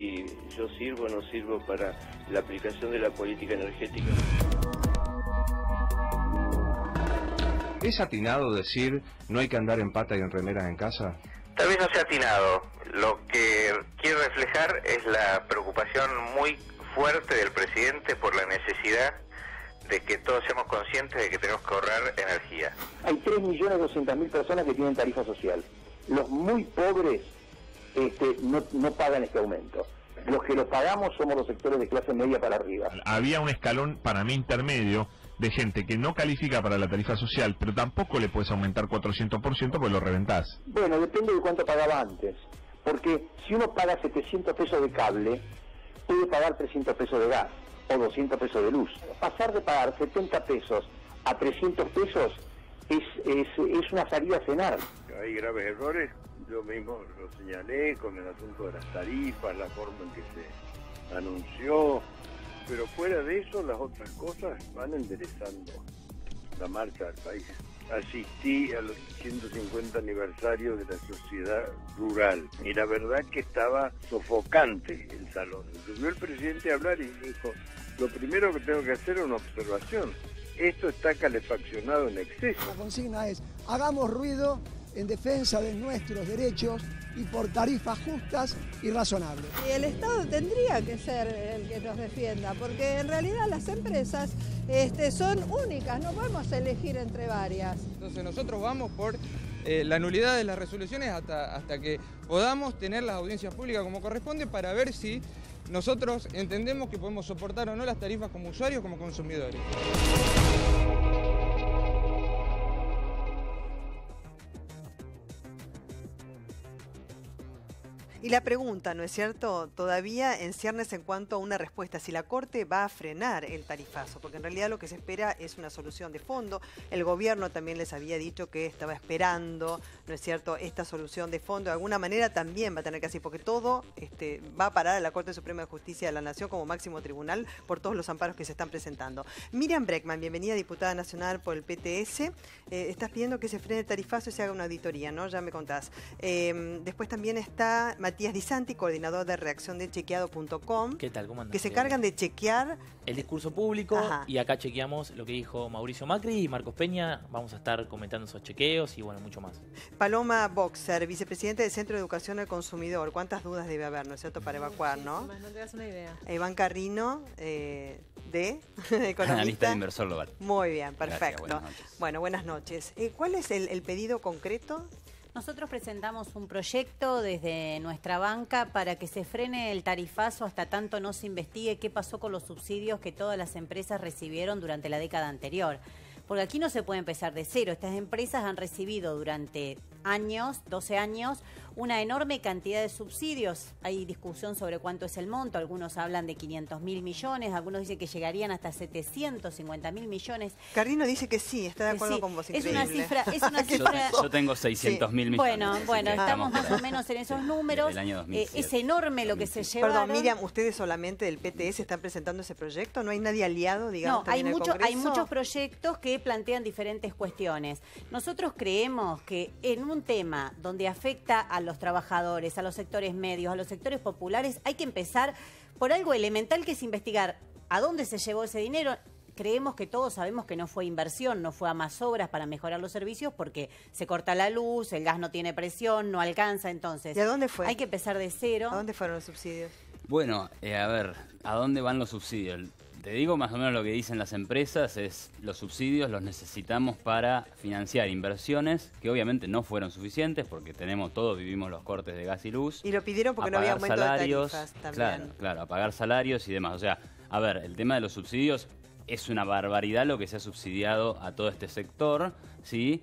Y yo sirvo o no sirvo para la aplicación de la política energética. ¿Es atinado decir no hay que andar en pata y en remera en casa? Tal vez no sea atinado. Lo que quiero reflejar es la preocupación muy fuerte del presidente por la necesidad de que todos seamos conscientes de que tenemos que ahorrar energía. Hay 3.200.000 personas que tienen tarifa social. Los muy pobres no pagan este aumento. Los que lo pagamos somos los sectores de clase media para arriba. Había un escalón para mí intermedio de gente que no califica para la tarifa social, pero tampoco le puedes aumentar 400% porque lo reventás. Bueno, depende de cuánto pagaba antes. Porque si uno paga 700 pesos de cable, puede pagar 300 pesos de gas o 200 pesos de luz. Pasar de pagar 70 pesos a 300 pesos es una salida a cenar. Hay graves errores. Yo mismo lo señalé con el asunto de las tarifas, la forma en que se anunció, pero fuera de eso las otras cosas van enderezando la marcha del país. Asistí a los 150 aniversarios de la sociedad rural y la verdad que estaba sofocante el salón. Subió el presidente a hablar y dijo, lo primero que tengo que hacer es una observación, esto está calefaccionado en exceso. La consigna es, hagamos ruido en defensa de nuestros derechos y por tarifas justas y razonables. Y el Estado tendría que ser el que nos defienda, porque en realidad las empresas son únicas, no podemos elegir entre varias. Entonces nosotros vamos por la nulidad de las resoluciones hasta que podamos tener las audiencias públicas como corresponde para ver si nosotros entendemos que podemos soportar o no las tarifas como usuarios, como consumidores. Y la pregunta, ¿no es cierto?, todavía en ciernes en cuanto a una respuesta, si la Corte va a frenar el tarifazo, porque en realidad lo que se espera es una solución de fondo. El gobierno también les había dicho que estaba esperando, ¿no es cierto?, esta solución de fondo. De alguna manera también va a tener que hacer, porque todo va a parar a la Corte Suprema de Justicia de la Nación como máximo tribunal por todos los amparos que se están presentando. Myriam Bregman, bienvenida, diputada nacional por el PTS. Estás pidiendo que se frene el tarifazo y se haga una auditoría, ¿no? Ya me contás. Después también está Matías Di Santi, coordinador de redacción de Chequeado.com. ¿Qué tal? ¿Cómo andan? Que se encargan de chequear el discurso público. Ajá. Y acá chequeamos lo que dijo Mauricio Macri y Marcos Peña. Vamos a estar comentando esos chequeos y bueno, mucho más. Paloma Boxer, vicepresidente del Centro de Educación al Consumidor. ¿Cuántas dudas debe haber, no es cierto, para evacuar, no? No te das una idea. Iván Carrino, de economista. Analista de Inversor Global. Muy bien, perfecto. Gracias, buenas noches. Bueno, buenas noches. ¿Cuál es el pedido concreto? Nosotros presentamos un proyecto desde nuestra banca para que se frene el tarifazo hasta tanto no se investigue qué pasó con los subsidios que todas las empresas recibieron durante la década anterior. Porque aquí no se puede empezar de cero. Estas empresas han recibido durante años, 12 años, una enorme cantidad de subsidios. Hay discusión sobre cuánto es el monto. Algunos hablan de 500.000 millones, algunos dicen que llegarían hasta 750.000 millones. Carrino dice que sí, está de acuerdo con vos. Es una cifra, Yo tengo 600.000 millones. Bueno, estamos más o menos en esos números. El año 2007, es enorme lo que se lleva. Perdón, Myriam, ¿ustedes solamente del PTS están presentando ese proyecto? ¿No hay nadie aliado, digamos? No, hay muchos proyectos que plantean diferentes cuestiones. Nosotros creemos que en un tema donde afecta a los trabajadores, a los sectores medios, a los sectores populares, hay que empezar por algo elemental que es investigar a dónde se llevó ese dinero. Creemos que todos sabemos que no fue inversión, no fue a más obras para mejorar los servicios porque se corta la luz, el gas no tiene presión, no alcanza, entonces. ¿Y a dónde fue? Hay que empezar de cero. ¿A dónde fueron los subsidios? Bueno, a ver, ¿a dónde van los subsidios? Te digo más o menos lo que dicen las empresas, es los subsidios los necesitamos para financiar inversiones que obviamente no fueron suficientes porque todos vivimos los cortes de gas y luz. Y lo pidieron porque no había aumento de tarifas también. Claro, a pagar salarios y demás. O sea, a ver, el tema de los subsidios es una barbaridad lo que se ha subsidiado a todo este sector, ¿sí?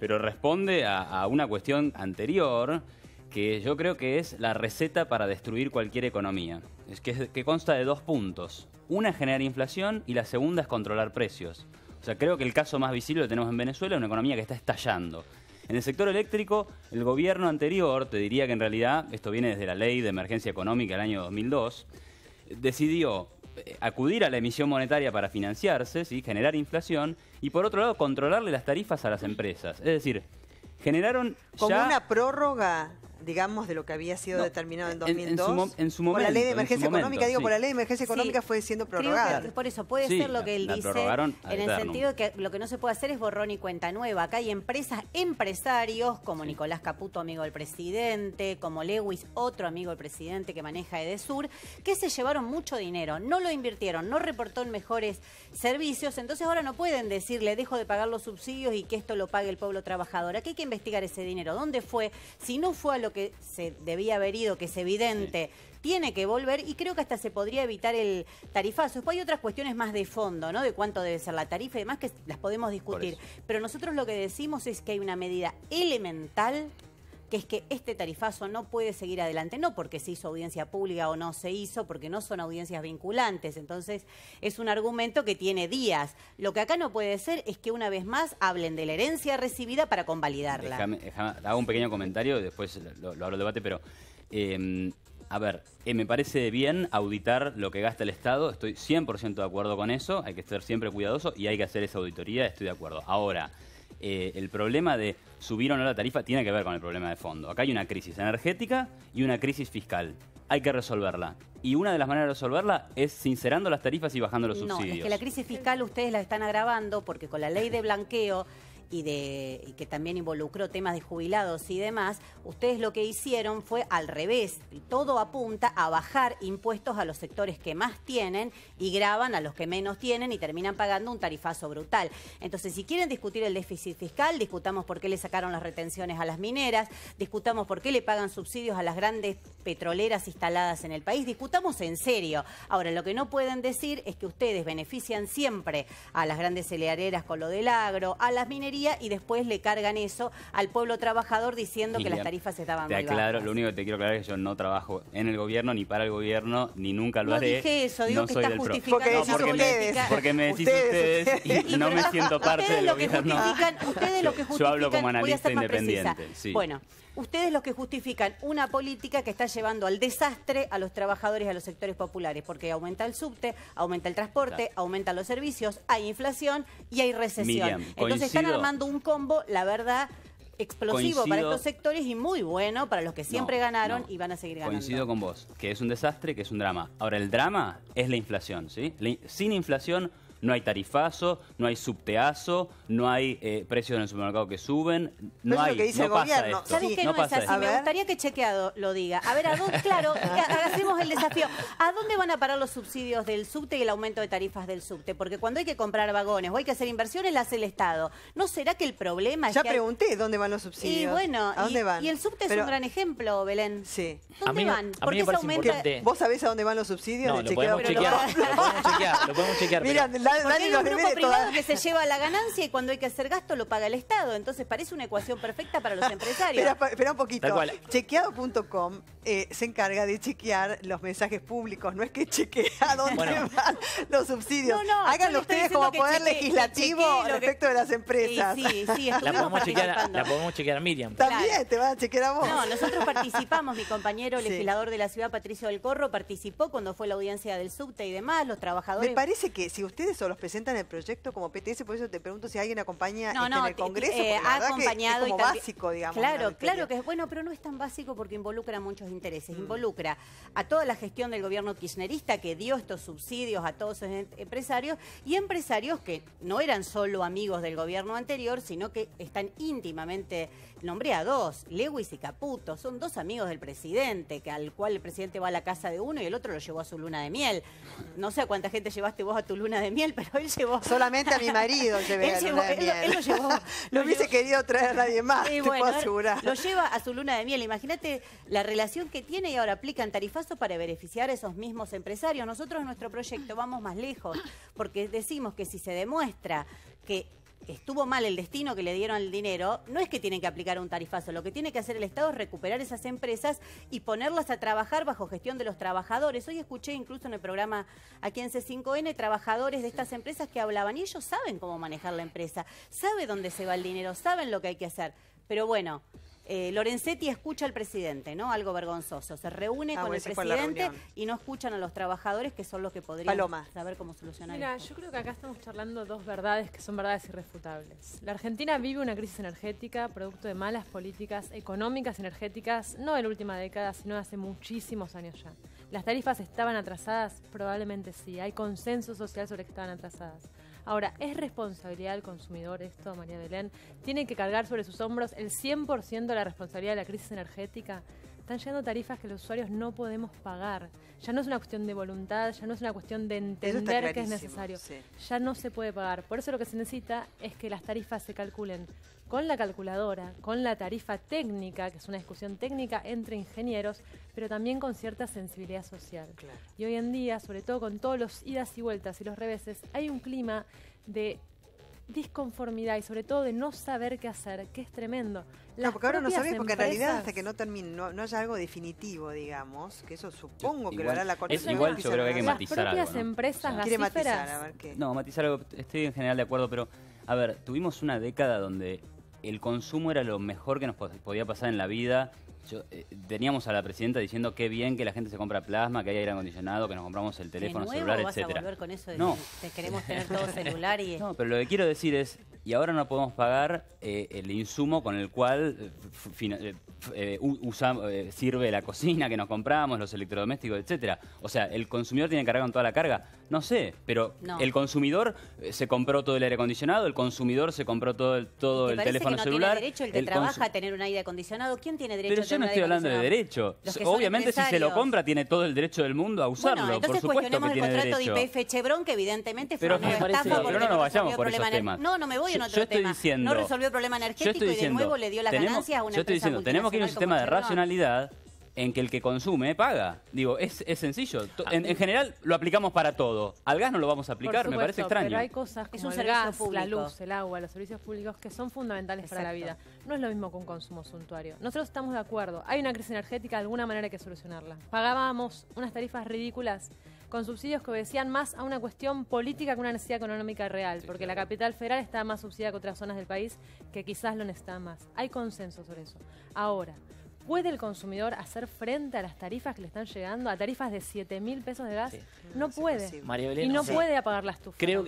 Pero responde a una cuestión anterior que yo creo que es la receta para destruir cualquier economía. Es que consta de dos puntos. Una es generar inflación y la segunda es controlar precios. O sea, creo que el caso más visible que tenemos en Venezuela es una economía que está estallando. En el sector eléctrico, el gobierno anterior, te diría que en realidad, esto viene desde la ley de emergencia económica del año 2002, decidió acudir a la emisión monetaria para financiarse, ¿sí?, generar inflación y por otro lado controlarle las tarifas a las empresas. Es decir, generaron como ya una prórroga digamos, de lo que había sido determinado en 2002. En su momento. Por la ley de emergencia económica, sí. Por la ley de emergencia económica fue siendo prorrogada. Por eso puede ser lo que él dice, en el sentido que lo que no se puede hacer es borrón y cuenta nueva. Acá hay empresas, empresarios, como Nicolás Caputo, amigo del presidente, como Lewis, otro amigo del presidente que maneja Edesur, que se llevaron mucho dinero, no lo invirtieron, no reportó en mejores servicios, entonces ahora no pueden decirle, dejo de pagar los subsidios y que esto lo pague el pueblo trabajador. Aquí hay que investigar ese dinero, ¿dónde fue? Si no fue a lo que se debía haber ido, que es evidente, tiene que volver, y creo que hasta se podría evitar el tarifazo. Después hay otras cuestiones más de fondo, ¿no? De cuánto debe ser la tarifa y demás, que las podemos discutir. Pero nosotros lo que decimos es que hay una medida elemental, que es que este tarifazo no puede seguir adelante, no porque se hizo audiencia pública o no se hizo, porque no son audiencias vinculantes. Entonces, es un argumento que tiene días. Lo que acá no puede ser es que una vez más hablen de la herencia recibida para convalidarla. Déjame, hago un pequeño comentario, después lo hablo de debate, pero... a ver, me parece bien auditar lo que gasta el Estado, estoy 100% de acuerdo con eso, hay que ser siempre cuidadoso y hay que hacer esa auditoría, estoy de acuerdo. Ahora, el problema de subir o no la tarifa tiene que ver con el problema de fondo. Acá hay una crisis energética y una crisis fiscal. Hay que resolverla. Y una de las maneras de resolverla es sincerando las tarifas y bajando los subsidios. No, es que la crisis fiscal ustedes la están agravando porque con la ley de blanqueo... y que también involucró temas de jubilados y demás, ustedes lo que hicieron fue al revés. Todo apunta a bajar impuestos a los sectores que más tienen y gravan a los que menos tienen y terminan pagando un tarifazo brutal. Entonces, si quieren discutir el déficit fiscal, discutamos por qué le sacaron las retenciones a las mineras, discutamos por qué le pagan subsidios a las grandes petroleras instaladas en el país, discutamos en serio. Ahora, lo que no pueden decir es que ustedes benefician siempre a las grandes cerealeras con lo del agro, a las minerías, y después le cargan eso al pueblo trabajador diciendo que las tarifas estaban muy bajas. Lo único que te quiero aclarar es que yo no trabajo en el gobierno, ni para el gobierno, ni nunca lo haré. No dije eso, digo que está justificando. Porque me decís ustedes y no me siento parte del gobierno. Ustedes lo que justifican... Yo hablo como analista independiente. Sí. Bueno, ustedes los que justifican una política que está llevando al desastre a los trabajadores y a los sectores populares, porque aumenta el subte, aumenta el transporte, aumentan los servicios, hay inflación y hay recesión. Entonces están armando un combo, la verdad, explosivo para estos sectores y muy bueno para los que siempre ganaron y van a seguir ganando. Coincido con vos, que es un desastre, que es un drama. Ahora, el drama es la inflación, ¿sí? Sin inflación no hay tarifazo, no hay subteazo, no hay precios en el supermercado que suben, no pasa esto. ¿Sabes que no es así? Me gustaría que Chequeado lo diga. A ver, claro, hacemos el desafío. ¿A dónde van a parar los subsidios del subte y el aumento de tarifas del subte? Porque cuando hay que comprar vagones o hay que hacer inversiones, las hace el Estado. ¿No será que el problema es que... Ya pregunté dónde van los subsidios. Y bueno, ¿a dónde van? Y el subte es un gran ejemplo, Belén. Sí. ¿Dónde van? ¿Por qué se aumenta? ¿Vos sabés a dónde van los subsidios? No, lo podemos chequear. Mira, porque hay un grupo privado que se lleva la ganancia y cuando hay que hacer gasto lo paga el Estado. Entonces parece una ecuación perfecta para los empresarios. Espera un poquito. Chequeado.com se encarga de chequear los mensajes públicos. No es que chequea dónde van los subsidios. Háganlo ustedes como poder legislativo respecto de las empresas. Sí, la podemos chequear a Myriam. También te van a chequear a vos. No, nosotros participamos. Mi compañero legislador de la ciudad, Patricio del Corro, participó cuando fue la audiencia del subte y demás. Los trabajadores... Me parece que si ustedes o los presentan el proyecto como PTS, por eso te pregunto si alguien acompaña en el Congreso, ha acompañado, es como básico, digamos. Claro que es bueno, pero no es tan básico porque involucra muchos intereses, involucra a toda la gestión del gobierno kirchnerista que dio estos subsidios a todos esos empresarios y empresarios que no eran solo amigos del gobierno anterior, sino que están íntimamente, nombré a dos, Lewis y Caputo, son dos amigos del presidente, que al cual el presidente va a la casa de uno y el otro lo llevó a su luna de miel. No sé a cuánta gente llevaste vos a tu luna de miel, pero él llevó... Solamente a mi marido llevé a la luna de miel. Él lo llevó. Lo hubiese querido traer a nadie más, te puedo asegurar. Lo lleva a su luna de miel. Imagínate la relación que tiene y ahora aplican tarifazos para beneficiar a esos mismos empresarios. Nosotros en nuestro proyecto vamos más lejos porque decimos que si se demuestra que estuvo mal el destino que le dieron el dinero, no es que tienen que aplicar un tarifazo, lo que tiene que hacer el Estado es recuperar esas empresas y ponerlas a trabajar bajo gestión de los trabajadores. Hoy escuché incluso en el programa aquí en C5N trabajadores de estas empresas que hablaban y ellos saben cómo manejar la empresa, saben dónde se va el dinero, saben lo que hay que hacer, pero bueno... Lorenzetti escucha al presidente, ¿no? Algo vergonzoso. Se reúne con el presidente y no escuchan a los trabajadores, que son los que podrían saber cómo solucionar esto. Mira, yo creo que acá estamos charlando dos verdades que son verdades irrefutables. La Argentina vive una crisis energética producto de malas políticas económicas energéticas, no de la última década, sino de hace muchísimos años ya. ¿Las tarifas estaban atrasadas? Probablemente sí. Hay consenso social sobre que estaban atrasadas. Ahora, ¿es responsabilidad del consumidor esto, María Belén? ¿Tiene que cargar sobre sus hombros el 100% de la responsabilidad de la crisis energética? Están llegando tarifas que los usuarios no podemos pagar. Ya no es una cuestión de voluntad, ya no es una cuestión de entender que es necesario. Sí. Ya no se puede pagar. Por eso lo que se necesita es que las tarifas se calculen con la calculadora, con la tarifa técnica, que es una discusión técnica entre ingenieros, pero también con cierta sensibilidad social. Claro. Y hoy en día, sobre todo con todos los idas y vueltas y los reveses, hay un clima de disconformidad y sobre todo de no saber qué hacer, que es tremendo. No, porque ahora no sabes, porque en realidad hasta que no termine, no haya algo definitivo, digamos, que eso supongo que lo hará la Corte. Igual yo creo que hay que matizar algo. Las propias empresas gasíferas. No, matizar algo, estoy en general de acuerdo, pero a ver, tuvimos una década donde el consumo era lo mejor que nos podía pasar en la vida. Teníamos a la presidenta diciendo qué bien que la gente se compra plasma, que hay aire acondicionado, que nos compramos el teléfono celular, etcétera. No, te queremos tener todo celular y... No, pero lo que quiero decir es, y ahora no podemos pagar el insumo con el cual sirve la cocina que nos compramos, los electrodomésticos, etcétera. O sea, ¿el consumidor tiene que cargar con toda la carga? No sé, pero el consumidor se compró todo el aire acondicionado, el consumidor se compró todo el teléfono celular. ¿Tiene derecho el que trabaja a tener un aire acondicionado? ¿Quién tiene derecho? Pero yo no estoy hablando de derecho. Obviamente si se lo compra tiene todo el derecho del mundo a usarlo. Bueno, entonces por supuesto que tiene derecho. Cuestionemos el contrato de YPF Chevron, que evidentemente fue una estafa. Pero no nos vayamos por esos temas. No, no me voy en otro tema. No resolvió el problema energético y de nuevo le dio las ganancias a una empresa multinacional. Yo estoy diciendo, tenemos que ir a un sistema de racionalidad en que el que consume paga. Digo, es sencillo. En general lo aplicamos para todo. Al gas no lo vamos a aplicar, supuesto, me parece extraño. Pero hay cosas como el gas, la luz, el agua, los servicios públicos que son fundamentales para la vida. No es lo mismo que un consumo suntuario. Nosotros estamos de acuerdo. Hay una crisis energética, de alguna manera hay que solucionarla. Pagábamos unas tarifas ridículas con subsidios que obedecían más a una cuestión política que una necesidad económica real, porque la capital federal está más subsidiada que otras zonas del país que quizás lo necesitan más. Hay consenso sobre eso. Ahora, ¿puede el consumidor hacer frente a las tarifas que le están llegando? ¿A tarifas de 7.000 pesos de gas? Sí. No puede. María Belén, y no puede apagar las estufas. Creo,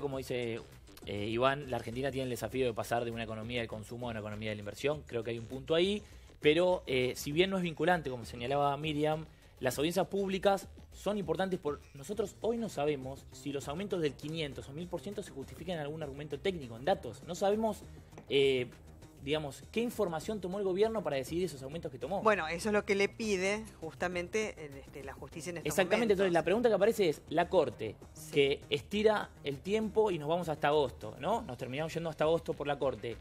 como dice Iván, la Argentina tiene el desafío de pasar de una economía del consumo a una economía de la inversión. Creo que hay un punto ahí. Pero si bien no es vinculante, como señalaba Myriam, las audiencias públicas son importantes. Nosotros hoy no sabemos si los aumentos del 500 o 1.000% se justifican en algún argumento técnico, en datos. No sabemos... digamos, ¿qué información tomó el gobierno para decidir esos aumentos que tomó? Bueno, eso es lo que le pide justamente la justicia en estos momentos. Entonces la pregunta que aparece es, la Corte, que estira el tiempo y nos vamos hasta agosto, ¿no? Nos terminamos yendo hasta agosto por la Corte.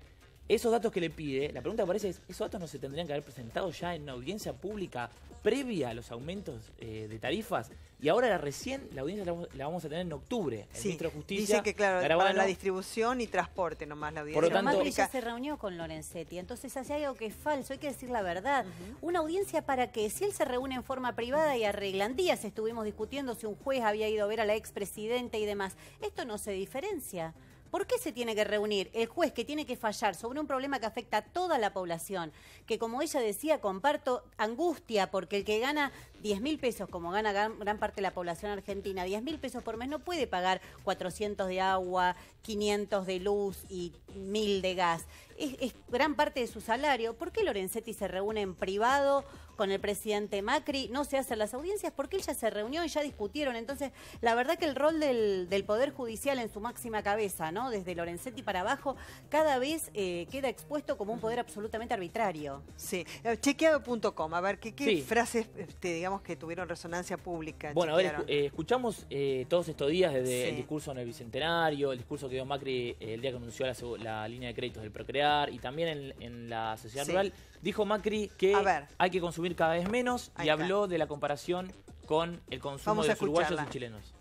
Esos datos que le pide, la pregunta que aparece es, ¿esos datos no se tendrían que haber presentado ya en una audiencia pública previa a los aumentos de tarifas? Y ahora recién la audiencia la vamos a tener en octubre. El ministro de Justicia dice que, claro, Garavano, para la distribución y transporte nomás la audiencia. Por lo tanto, Macri ya se reunió con Lorenzetti. Entonces, así hay algo que es falso, hay que decir la verdad. ¿Una audiencia para qué? Si él se reúne en forma privada y arreglan días, estuvimos discutiendo si un juez había ido a ver a la expresidenta y demás. Esto no se diferencia. ¿Por qué se tiene que reunir el juez que tiene que fallar sobre un problema que afecta a toda la población? Que, como ella decía, comparto angustia porque el que gana 10.000 pesos, como gana gran parte de la población argentina, 10.000 pesos por mes, no puede pagar 400 de agua, 500 de luz y 1.000 de gas. Es gran parte de su salario. ¿Por qué Lorenzetti se reúne en privado con el presidente Macri? No se hacen las audiencias porque él ya se reunió y ya discutieron. Entonces, la verdad que el rol del Poder Judicial en su máxima cabeza, ¿no? Desde Lorenzetti para abajo, cada vez queda expuesto como un poder absolutamente arbitrario. Sí. Chequeado.com, a ver, ¿qué frases, digamos, que tuvieron resonancia pública? Bueno, chequearon. A ver, escuchamos todos estos días desde el discurso en el Bicentenario, el discurso que dio Macri el día que anunció la línea de créditos del Procrea, y también en la sociedad rural, dijo Macri que hay que consumir cada vez menos y habló de la comparación con el consumo de los uruguayos y chilenos.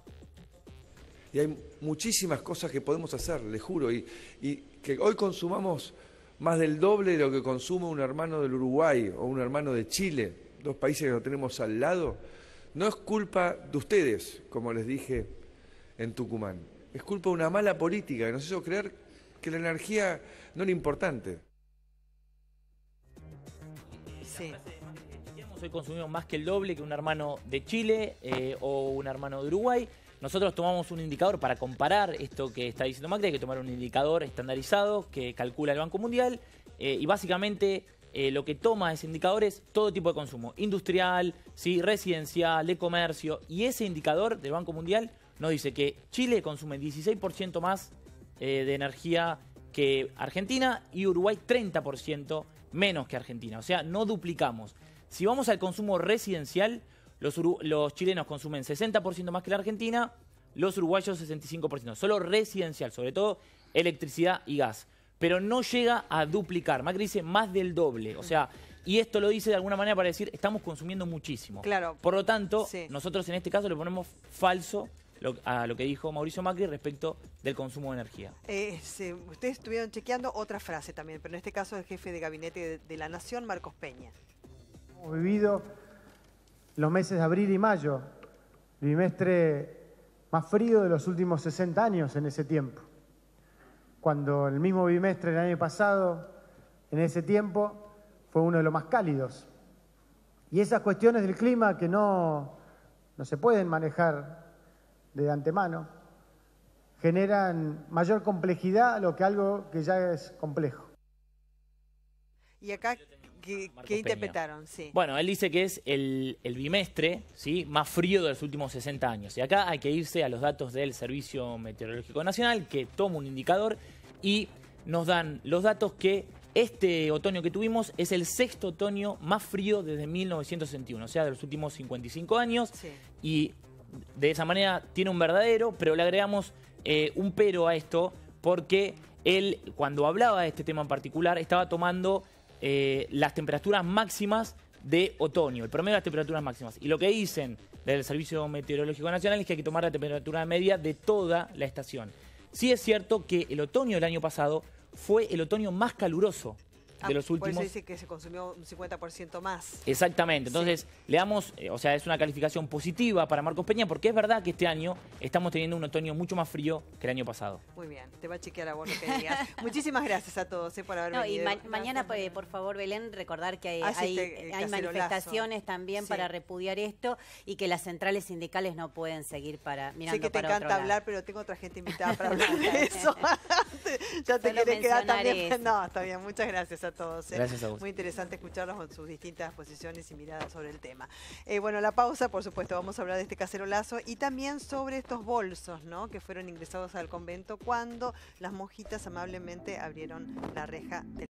Y hay muchísimas cosas que podemos hacer, les juro, y que hoy consumamos más del doble de lo que consume un hermano del Uruguay o un hermano de Chile, dos países que lo tenemos al lado, no es culpa de ustedes, como les dije en Tucumán, es culpa de una mala política que nos hizo creer que la energía no era importante. Sí. Hoy consumimos más que el doble que un hermano de Chile o un hermano de Uruguay. Nosotros tomamos un indicador para comparar esto que está diciendo Macri. Hay que tomar un indicador estandarizado que calcula el Banco Mundial y básicamente lo que toma ese indicador es todo tipo de consumo. Industrial, ¿sí? Residencial, de comercio. Y ese indicador del Banco Mundial nos dice que Chile consume 16% más de energía que Argentina y Uruguay 30% menos que Argentina. O sea, no duplicamos. Si vamos al consumo residencial, los chilenos consumen 60% más que la Argentina, los uruguayos 65%. Solo residencial, sobre todo electricidad y gas. Pero no llega a duplicar. Macri dice más del doble. O sea, y esto lo dice de alguna manera para decir, estamos consumiendo muchísimo. Claro. Por lo tanto, sí, nosotros en este caso le ponemos falso a lo que dijo Mauricio Macri respecto del consumo de energía. Ustedes estuvieron chequeando otra frase también, pero en este caso del jefe de gabinete de la Nación, Marcos Peña. Hemos vivido los meses de abril y mayo, el bimestre más frío de los últimos 60 años en ese tiempo. Cuando el mismo bimestre del año pasado, en ese tiempo, fue uno de los más cálidos. Y esas cuestiones del clima que no se pueden manejar de antemano, generan mayor complejidad a lo que algo que ya es complejo. Y acá... ¿Qué interpretaron? Sí. Bueno, él dice que es el bimestre, ¿sí?, más frío de los últimos 60 años. Y acá hay que irse a los datos del Servicio Meteorológico Nacional, que toma un indicador y nos dan los datos que este otoño que tuvimos es el sexto otoño más frío desde 1961, o sea, de los últimos 55 años. Sí. Y de esa manera tiene un verdadero, pero le agregamos un pero a esto, porque él, cuando hablaba de este tema en particular, estaba tomando... las temperaturas máximas de otoño, el promedio de las temperaturas máximas. Y lo que dicen del Servicio Meteorológico Nacional es que hay que tomar la temperatura media de toda la estación. Sí es cierto que el otoño del año pasado fue el otoño más caluroso de los últimos... Por eso dice que se consumió un 50% más. Exactamente. Entonces, sí, le damos... o sea, es una calificación positiva para Marcos Peña, porque es verdad que este año estamos teniendo un otoño mucho más frío que el año pasado. Muy bien. Te va a chequear a vos lo que digas. Muchísimas gracias a todos por haber venido. Y mañana, por favor, Belén, recordar que hay manifestaciones también, sí, para repudiar esto y que las centrales sindicales no pueden seguir mirando para otro lado. Sé que te encanta hablar, pero tengo otra gente invitada para hablar de eso. Ya te querés quedar también. Eso. No, está bien. Muchas gracias a todos. Gracias a vos. Muy interesante escucharlos con sus distintas posiciones y miradas sobre el tema. Bueno, la pausa, por supuesto, vamos a hablar de este cacerolazo y también sobre estos bolsos, ¿no?, que fueron ingresados al convento cuando las monjitas amablemente abrieron la reja del